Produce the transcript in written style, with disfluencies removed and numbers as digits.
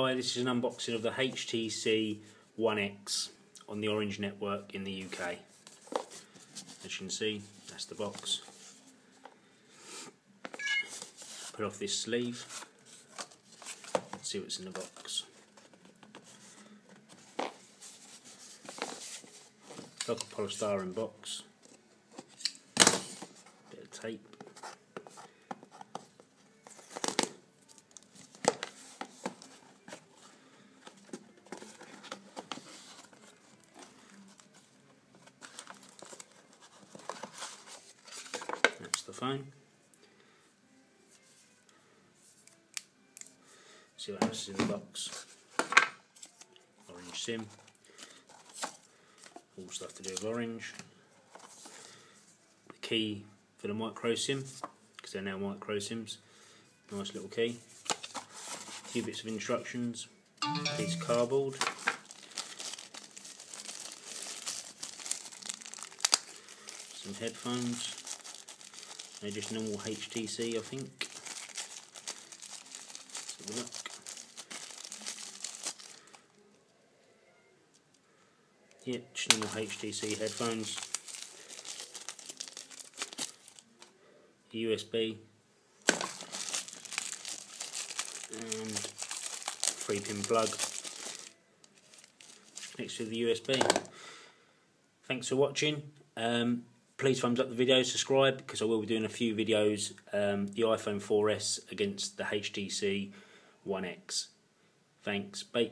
Hi, this is an unboxing of the HTC One X on the Orange Network in the UK. As you can see, that's the box. Put off this sleeve, see what's in the box. Like a polystyrene box, bit of tape. The phone. See what else is in the box. Orange SIM. All stuff to do with Orange. The key for the micro SIM, because they're now micro SIMs. Nice little key. A few bits of instructions. A piece of cardboard. Some headphones. They're just normal HTC, I think. Let's have a look. Yeah, just normal HTC headphones. USB. And 3-pin plug. Next to the USB. Thanks for watching. Please thumbs up the video, subscribe, because I will be doing a few videos, the iPhone 4S against the HTC One X. Thanks, bye.